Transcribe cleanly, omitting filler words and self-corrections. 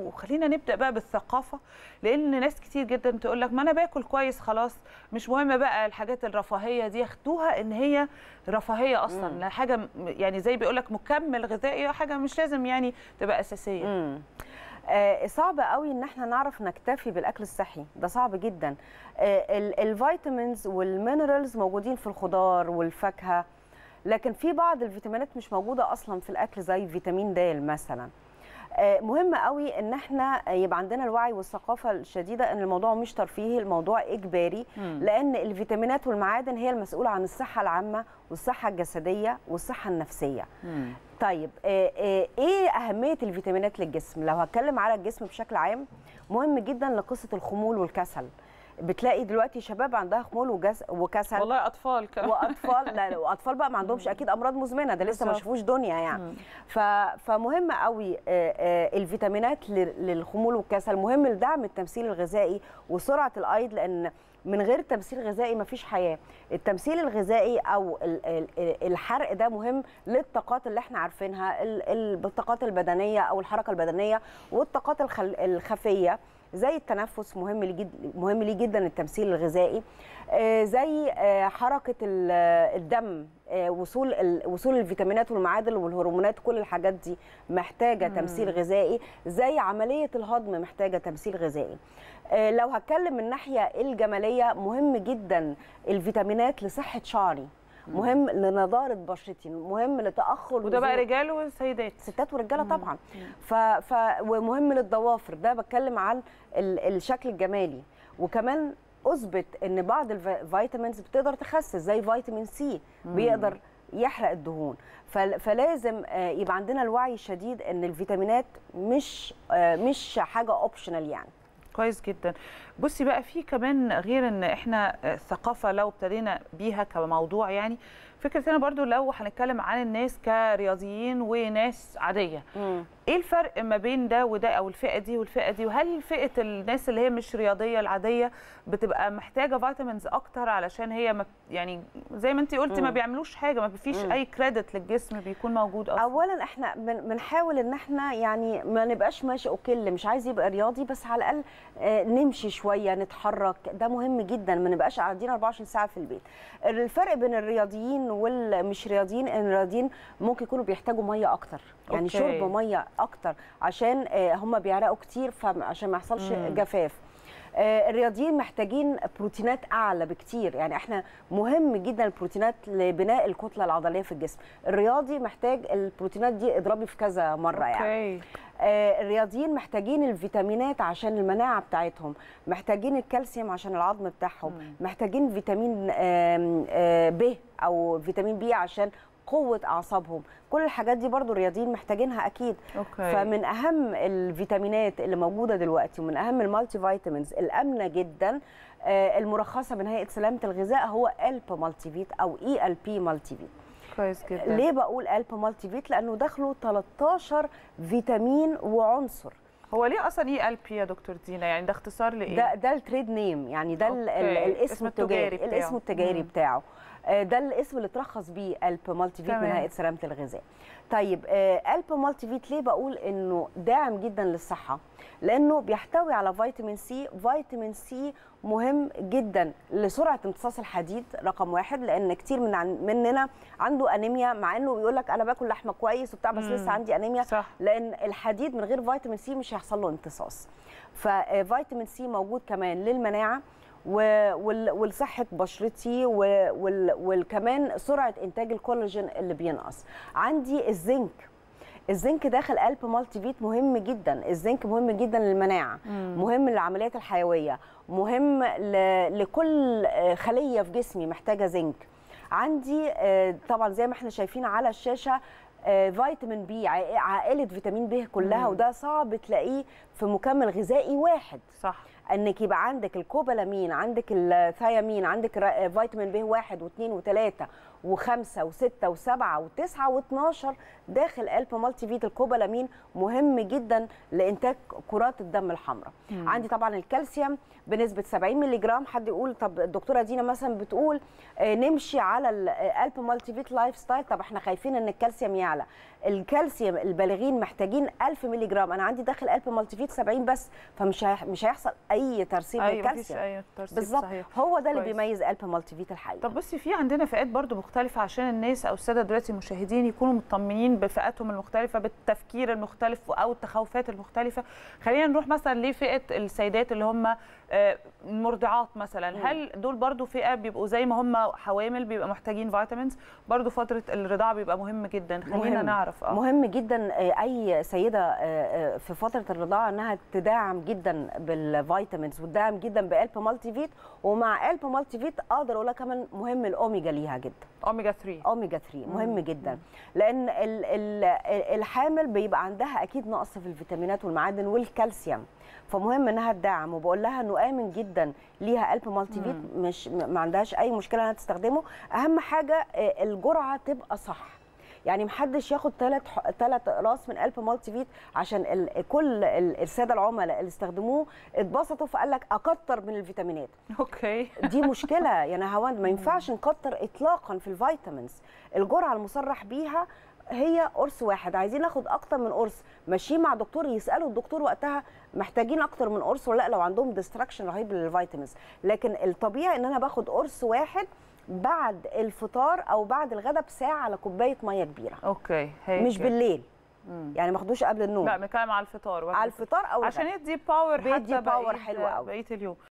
وخلينا نبدأ بقى بالثقافة، لأن ناس كتير جدا تقولك ما أنا باكل كويس خلاص، مش مهم بقى الحاجات الرفاهية دي، ياخدوها إن هي رفاهية أصلا، حاجة يعني زي بيقولك مكمل غذائي، حاجة مش لازم يعني تبقى أساسية. صعب قوي ان احنا نعرف نكتفي بالاكل الصحي ده، صعب جدا. الفيتامينز والمينرالز موجودين في الخضار والفاكهة، لكن في بعض الفيتامينات مش موجودة أصلا في الأكل زي فيتامين د مثلا. مهم قوي ان احنا يبقى عندنا الوعي والثقافه الشديده ان الموضوع مش ترفيهي، الموضوع اجباري، لان الفيتامينات والمعادن هي المسؤوله عن الصحه العامه والصحه الجسديه والصحه النفسيه. طيب ايه اهميه الفيتامينات للجسم؟ لو هتكلم على الجسم بشكل عام، مهم جدا لقصه الخمول والكسل. بتلاقي دلوقتي شباب عندها خمول وكسل، والله اطفال كمان واطفال لا واطفال بقى ما عندهمش اكيد امراض مزمنه، ده لسه ما شافوش دنيا يعني. فمهم قوي الفيتامينات للخمول والكسل. مهم لدعم التمثيل الغذائي وسرعه الايض، لان من غير تمثيل غذائي ما فيش حياه. التمثيل الغذائي او الحرق ده مهم للطاقات اللي احنا عارفينها، الطاقات البدنيه او الحركه البدنيه، والطاقات الخفيه زي التنفس. مهم ليه جدا التمثيل الغذائي، زي حركه الدم، وصول الفيتامينات والمعادن والهرمونات، كل الحاجات دي محتاجه تمثيل غذائي، زي عمليه الهضم محتاجه تمثيل غذائي. لو هتكلم من ناحيه الجماليه، مهم جدا الفيتامينات لصحه شعري، مهم لنضاره بشرتي، مهم لتاخر، وده بقى رجال وسيدات، ستات ورجاله طبعا. ومهم للضوافر، ده بتكلم عن الشكل الجمالي. وكمان اثبت ان بعض الفيتامينز بتقدر تخسس، زي فيتامين سي بيقدر يحرق الدهون. فلازم يبقى عندنا الوعي الشديد ان الفيتامينات مش حاجه اوبشنال يعني. كويس جدا. بصي بقى، في كمان غير ان احنا الثقافه لو ابتدينا بيها كموضوع، يعني فكرتنا برضو لو هنتكلم عن الناس كرياضيين وناس عاديه، ايه الفرق ما بين ده وده، او الفئه دي والفئه دي؟ وهل فئه الناس اللي هي مش رياضيه العاديه بتبقى محتاجه فيتامينز اكتر، علشان هي يعني زي ما انت قلتي ما بيعملوش حاجه، ما فيش اي كريدت للجسم بيكون موجود اصلا؟ اولا احنا بنحاول ان احنا يعني ما نبقاش ماشي اوكي، اللي مش عايز يبقى رياضي بس على الاقل نمشي شويه، نتحرك، ده مهم جدا. ما نبقاش قاعدين 24 ساعه في البيت. الفرق بين الرياضيين والمش رياضيين ان الرياضيين ممكن يكونوا بيحتاجوا ميه اكتر، يعني شرب ميه اكتر، عشان هم بيعرقوا كتير، فعشان ما يحصلش جفاف. الرياضيين محتاجين بروتينات اعلى بكتير، يعني احنا مهم جدا البروتينات لبناء الكتله العضليه في الجسم. الرياضي محتاج البروتينات دي، اضربي في كذا مره يعني. الرياضيين محتاجين الفيتامينات عشان المناعه بتاعتهم، محتاجين الكالسيوم عشان العظم بتاعهم، محتاجين فيتامين ب او فيتامين بي عشان قوة أعصابهم. كل الحاجات دي برضو الرياضيين محتاجينها أكيد. فمن أهم الفيتامينات اللي موجودة دلوقتي، ومن أهم المالتي فيتامينز الأمنة جدا المرخصة من هيئة سلامة الغذاء، هو ELP Multivit أو ELP Multivit. كويس جدا. ليه بقول ELP Multivit؟ لأنه داخله 13 فيتامين وعنصر. هو ليه اصلا ELP يا دكتور دينا؟ يعني ده اختصار لايه؟ ده التريد نيم، يعني ده الاسم التجاري بتاعه. الاسم التجاري بتاعه، ده الاسم اللي اترخص بيه ELP Multivit من هيئه سلامه الغذاء. طيب ELP Multivit ليه بقول انه داعم جدا للصحه؟ لانه بيحتوي على فيتامين سي. فيتامين سي مهم جدا لسرعه امتصاص الحديد، رقم واحد، لان كتير مننا عنده انيميا، مع انه بيقول لك انا باكل لحمه كويس وبتاع، بس لسه عندي انيميا. صح. لان الحديد من غير فيتامين سي مش هيحصل له امتصاص. ففيتامين سي موجود كمان للمناعه ولصحه بشرتي، وكمان سرعه انتاج الكولاجين اللي بينقص. عندي الزنك. الزنك داخل ELP Multivit مهم جدا. الزنك مهم جدا للمناعه، مهم للعمليات الحيويه، مهم لكل خليه في جسمي محتاجه زنك. عندي طبعا زي ما احنا شايفين على الشاشه فيتامين بي، عائله فيتامين ب كلها، وده صعب تلاقيه في مكمل غذائي واحد. صح. انك يبقى عندك الكوبالامين، عندك الثيامين، عندك فيتامين ب 1 و2 و3 و5 و6 و7 و9 و12 داخل ELP Multivit. الكوبالامين مهم جدا لانتاج كرات الدم الحمراء. عندي طبعا الكالسيوم بنسبه 70 مللي جرام. حد يقول طب الدكتوره دينا مثلا بتقول نمشي على ELP Multivit لايف ستايل، طب احنا خايفين ان الكالسيوم يعلى. الكالسيوم البالغين محتاجين 1000 مللي جرام، انا عندي داخل ELP Multivit 70 بس، فمش مش هيحصل اي ترسيب للكالسيوم. أيوة بالظبط، هو ده اللي بيميز ELP Multivit الحقيقي. طب بصي، في عندنا فئات برضو مختلفة عشان الناس او الساده دلوقتي المشاهدين يكونوا مطمنين بفئاتهم المختلفة، بالتفكير المختلف او التخوفات المختلفة. خلينا نروح مثلا لفئة السيدات اللي هم المرضعات مثلا، هل دول برضو فئة بيبقوا زي ما هم حوامل بيبقى محتاجين فيتامينز؟ برضو فترة الرضاعة بيبقى مهم جدا، خلينا نعرف. مهم جدا اي سيدة في فترة الرضاعة انها تدعم جدا بالفيتامينز وتدعم جدا بقلب Multivit. ومع قلب Multivit اقدر اقول لك كمان مهم الاوميجا ليها جدا، اوميجا 3 مهم جدا، لان الحامل بيبقى عندها اكيد نقص في الفيتامينات والمعادن والكالسيوم، فمهم انها تدعم. وبقول لها انه امن جدا ليها ELP Multivit، مش ما عندهاش اي مشكله انها تستخدمه. اهم حاجه الجرعه تبقى صح، يعني محدش ياخد ثلاث راس من ELP Multivit، عشان كل الساده العملاء اللي استخدموه اتبسطوا فقال لك اكتر من الفيتامينات. اوكي دي مشكله يا نهاوند، ما ينفعش نكتر اطلاقا في الفيتامينز. الجرعه المصرح بيها هي قرص واحد، عايزين ناخد اكتر من قرص ماشيين مع دكتور يسالوا الدكتور وقتها محتاجين اكتر من قرص ولا لا، لو عندهم ديستراكشن رهيب للفيتامينز. لكن الطبيعي ان انا باخد قرص واحد بعد الفطار او بعد الغداء بساعه على كوبايه ميه كبيره. اوكي هيك. مش بالليل، يعني ما اخدوش قبل النوم، لا بنتكلم على الفطار، على الفطار او عشان يدي باور، حتى باور حلو قوي بقيه اليوم.